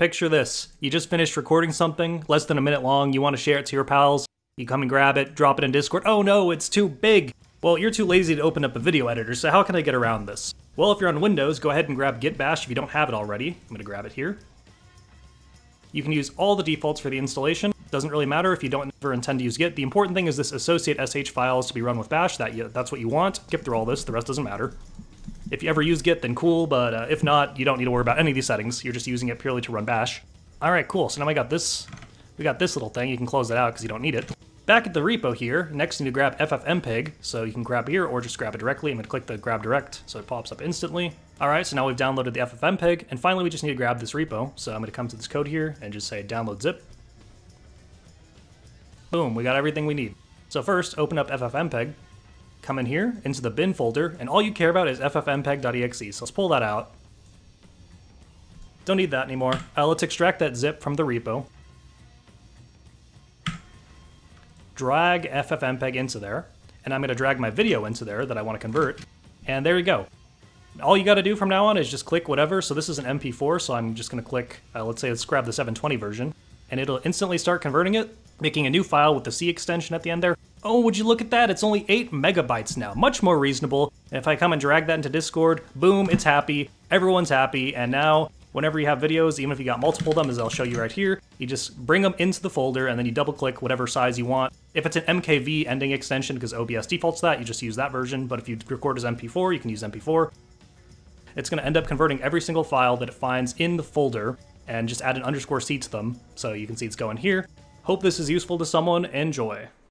picture this. You just finished recording something, less than a minute long, you want to share it to your pals, you come and grab it, drop it in Discord. Oh no, it's too big! Well, you're too lazy to open up a video editor, so how can I get around this? Well, if you're on Windows, go ahead and grab Git Bash if you don't have it already. I'm gonna grab it here. You can use all the defaults for the installation. Doesn't really matter if you don't ever intend to use Git. The important thing is this associate sh files to be run with bash. That's what you want. Skip through all this, the rest doesn't matter. If you ever use Git, then cool, but if not, you don't need to worry about any of these settings. You're just using it purely to run bash. All right, cool, so now we got this little thing. You can close that out because you don't need it. Back at the repo here, next you need to grab FFmpeg, so you can grab here or just grab it directly. I'm gonna click the grab direct, so it pops up instantly. All right, so now we've downloaded the FFmpeg, and finally we just need to grab this repo. So I'm gonna come to this code here and just say download zip. Boom, we got everything we need. So first, open up FFmpeg, come in here, into the bin folder, and all you care about is FFmpeg.exe, so let's pull that out. Don't need that anymore. Let's extract that zip from the repo. Drag FFmpeg into there, and I'm gonna drag my video into there that I wanna convert, and there you go. All you gotta do from now on is just click whatever, so this is an MP4, so I'm just gonna click, let's say let's grab the 720 version, and it'll instantly start converting it, making a new file with the C extension at the end there. Oh, would you look at that? It's only 8 MB now, much more reasonable. And if I come and drag that into Discord, boom, it's happy. Everyone's happy. And now, whenever you have videos, even if you got multiple of them, as I'll show you right here, you just bring them into the folder and then you double click whatever size you want. If it's an MKV ending extension, because OBS defaults that, you just use that version. But if you record as MP4, you can use MP4. It's gonna end up converting every single file that it finds in the folder and just add an _C to them. So you can see it's going here. Hope this is useful to someone. Enjoy.